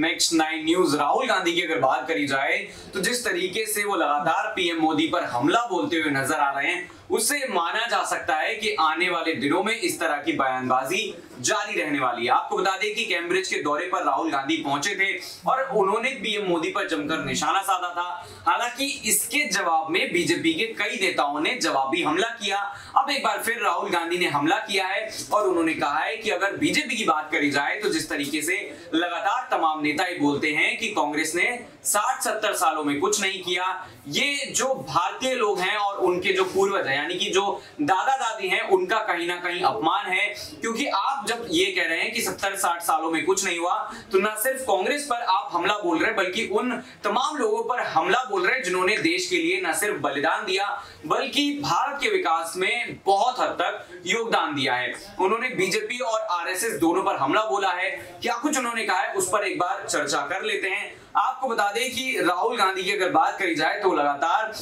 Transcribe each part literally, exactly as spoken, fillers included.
Next nine news. Rahul Gandhi की अगर बात करी जाए तो जिस तरीके से वो लगातार पीएम मोदी पर हमला बोलते हुए नजर आ रहे हैं, उससे माना जा सकता है कि आने वाले दिनों में इस तरह की बयानबाजी जारी रहने वाली है। आपको बता दें कि कैम्ब्रिज के दौरे पर राहुल गांधी पहुंचे थे और उन्होंने पीएम मोदी पर जमकर निशाना साधा था। हालांकि इसके जवाब में बीजेपी के कई नेताओं ने जवाबी हमला किया। अब एक बार फिर राहुल गांधी ने हमला किया है और उन्होंने कहा है कि अगर बीजेपी की बात करी जाए तो जिस तरीके से लगातार तमाम नेता ये बोलते हैं कि कांग्रेस ने साठ सत्तर सालों में कुछ नहीं किया, ये जो भारतीय लोग हैं और उनके जो पूर्वज हैं यानी कि जो दादा दादी हैं उनका कहीं ना कहीं अपमान है, क्योंकि आप जब ये कह रहे हैं कि सत्तर साठ सालों में कुछ नहीं हुआ तो ना सिर्फ कांग्रेस पर आप हमला बोल रहे हैं बल्कि उन तमाम लोगों पर हमला बोल रहे हैं जिन्होंने देश के लिए ना सिर्फ बलिदान दिया बल्कि भारत के विकास में बहुत हद तक योगदान दिया है। उन्होंने बीजेपी और आर एस एस दोनों पर हमला बोला है। क्या कुछ उन्होंने कहा है उस पर एक बार चर्चा कर लेते हैं। आपको बता दें कि राहुल गांधी की अगर बात करी जाए तो लगातार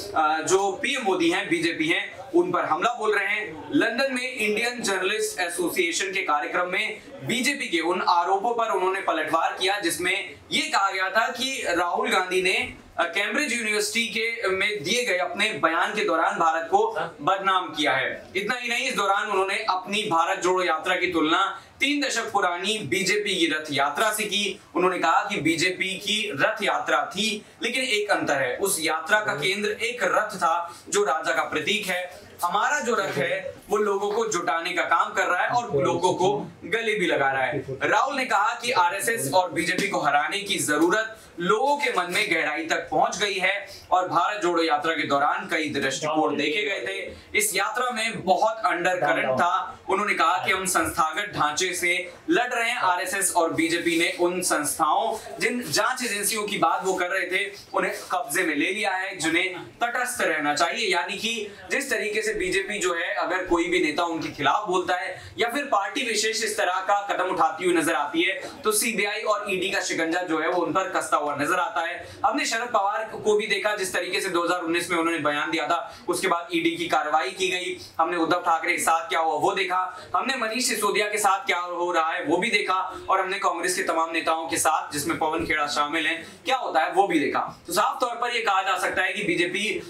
जो पीएम मोदी हैं, बीजेपी हैं, उन पर हमला बोल रहे हैं। लंदन में इंडियन जर्नलिस्ट एसोसिएशन के कार्यक्रम में बीजेपी के उन आरोपों पर उन्होंने पलटवार किया जिसमें ये कहा गया था कि राहुल गांधी ने कैम्ब्रिज यूनिवर्सिटी के में दिए गए अपने बयान के दौरान भारत को बदनाम किया है। इतना ही नहीं, इस दौरान उन्होंने अपनी भारत जोड़ो यात्रा की तुलना तीन दशक पुरानी बीजेपी की रथ यात्रा से की। उन्होंने कहा कि बीजेपी की रथ यात्रा थी लेकिन एक अंतर है, उस यात्रा का केंद्र एक रथ था जो राजा का प्रतीक है, हमारा जो रथ है वो लोगों को जुटाने का काम कर रहा है और लोगों को गले भी लगा रहा है। राहुल ने कहा कि आरएसएस और बीजेपी को हराने की जरूरत लोगों के मन में गहराई तक पहुंच गई है और भारत जोड़ो यात्रा के दौरान कई दृष्टिकोण देखे गए थे। इस यात्रा में बहुत अंडर करंट था। उन्होंने कहा कि हम संस्थागत ढांचे से लड़ रहे हैं। आरएसएस और बीजेपी ने उन संस्थाओं, जिन जांच एजेंसियों की बात वो कर रहे थे, उन्हें कब्जे में ले लिया है जिन्हें तटस्थ रहना चाहिए। यानी कि जिस तरीके से बीजेपी जो है अगर कोई भी नेता उनके खिलाफ बोलता है या फिर पार्टी विशेष इस तरह का कदम उठाती हुई नजर आती है तो सीबीआई और ईडी का शिकंजा जो है वो उन पर कसता हुआ नजर आता है। हमने शरद पवार को भी देखा, जिस तरीके से दो हज़ार उन्नीस में उन्होंने बयान दिया था, उसके बाद ईडी की कार्रवाई की गई। हमने उद्धव ठाकरे के साथ क्या हुआ वो देखा, हमने मनीष सिसोदिया के साथ क्या हो रहा है वो भी देखा और हमने कांग्रेस के तमाम नेताओं के साथ, जिसमें पवन खेड़ा शामिल हैं, क्या होता है वो भी देखा। तो साफ तौर पर यह कहा जा सकता है कि बीजेपी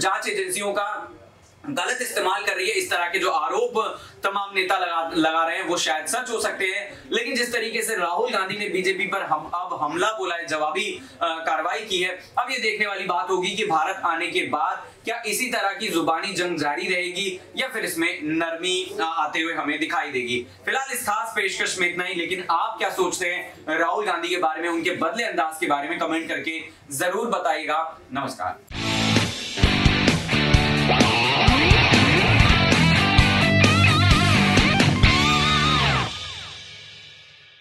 जांच एजेंसियों का गलत इस्तेमाल कर रही है। इस तरह के जो आरोप तमाम नेता लगा लगा रहे हैं वो शायद सच हो सकते हैं, लेकिन जिस तरीके से राहुल गांधी ने बीजेपी पर हम अब हमला बोला है, जवाबी कार्रवाई की है, अब ये देखने वाली बात होगी कि भारत आने के बाद क्या इसी तरह की जुबानी जंग जारी रहेगी या फिर इसमें नरमी आते हुए हमें दिखाई देगी। फिलहाल इस खास पेशकश में इतना ही, लेकिन आप क्या सोचते हैं राहुल गांधी के बारे में, उनके बदले अंदाज के बारे में कमेंट करके जरूर बताइएगा। नमस्कार।